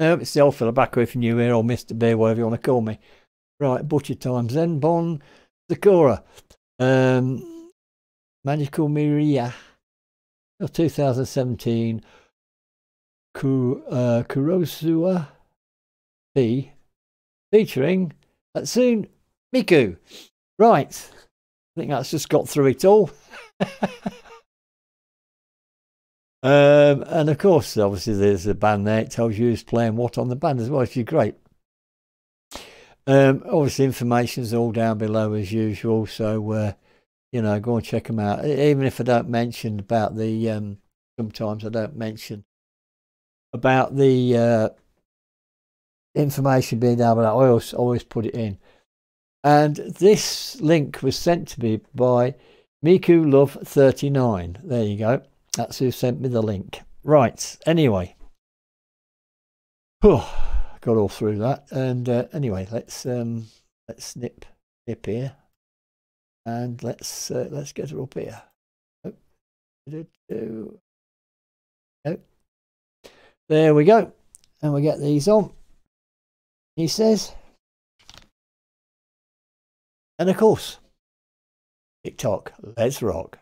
It's the old Philipaco, if you're new here, or Mr. B, whatever you want to call me. Right, butcher time. Senbonzakura. Magical Mirai. 2017. Kurousa P. Featuring Hatsune Miku. Right. I think that's just got through it all. And of course, obviously, there's a band there. It tells you who's playing what on the band as well, which is great. Obviously, information's all down below as usual. So, you know, go and check them out. Even if I don't mention about the, sometimes I don't mention about the information being down below. I always put it in. And this link was sent to me by MikuLove39. There you go. That's who sent me the link. Right. Anyway. Whew, got all through that. And anyway, let's nip here. And let's get her up here. Oh. There we go. And we get these on. He says. And of course, TikTok, let's rock.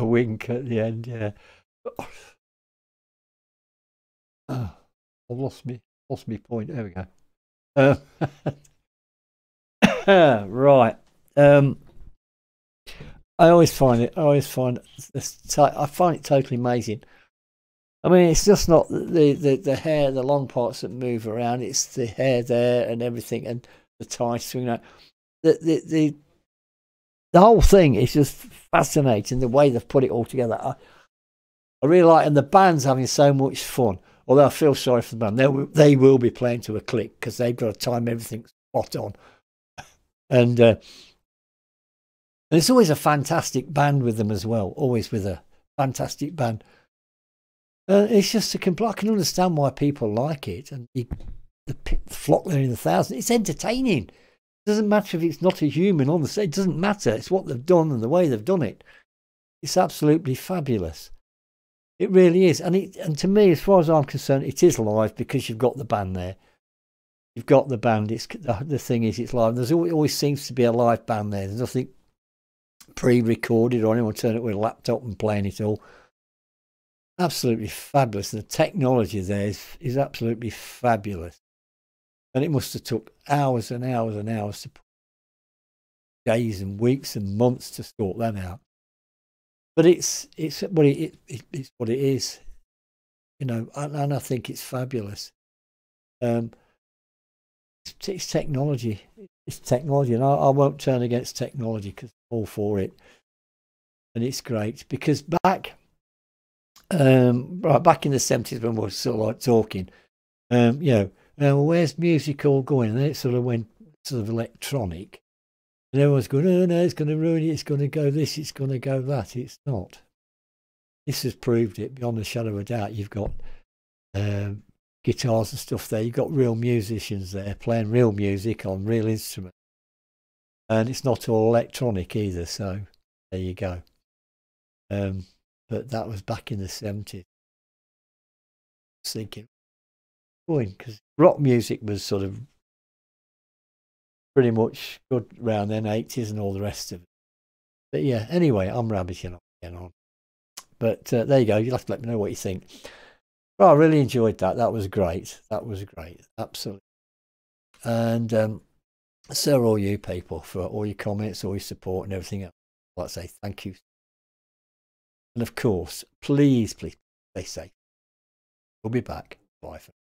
a wink at the end, yeah. Oh, I've lost me point. There we go. Right. I find it totally amazing. I mean, it's just not the hair, the long parts that move around. It's the hair there and everything, and the tie swing out. The whole thing is just fascinating. The way they've put it all together, I really like. And the band's having so much fun. Although I feel sorry for the band, they will be playing to a click because they've got to time everything spot on. And it's always a fantastic band with them as well. Always with a fantastic band. It's just a complete. I can understand why people like it, and the flock there in the thousands. It's entertaining. It doesn't matter if it's not a human on the stage. It doesn't matter. It's what they've done and the way they've done it. It's absolutely fabulous. It really is. And to me, as far as I'm concerned, it is live because you've got the band there. You've got the band. It's the thing is, it's live. There's always seems to be a live band there. There's nothing pre-recorded or anyone turning up with a laptop and playing it all. Absolutely fabulous. The technology there is absolutely fabulous, and it must have took hours and hours and hours to put, days and weeks and months to sort that out. But it's what it is, you know. And I think it's fabulous. It's technology. It's technology, and I won't turn against technology because I'm all for it, and it's great because back in the 70s when we were sort of like talking, you know, where's music all going? And then it sort of went sort of electronic. And everyone's going, oh no, it's going to ruin it. It's going to go this. It's going to go that. It's not. This has proved it beyond a shadow of a doubt. You've got guitars and stuff there. You've got real musicians there playing real music on real instruments. And it's not all electronic either. So there you go. But that was back in the 70s. I was thinking, because rock music was sort of pretty much good around then, 80s and all the rest of it. But yeah, anyway, I'm rabbiting on. But there you go. You'll have to let me know what you think. Well, I really enjoyed that. That was great. That was great. Absolutely. And so are all you people for all your comments, all your support and everything else. I'd like to say thank you. And of course, please, please stay safe. We'll be back. Bye for now.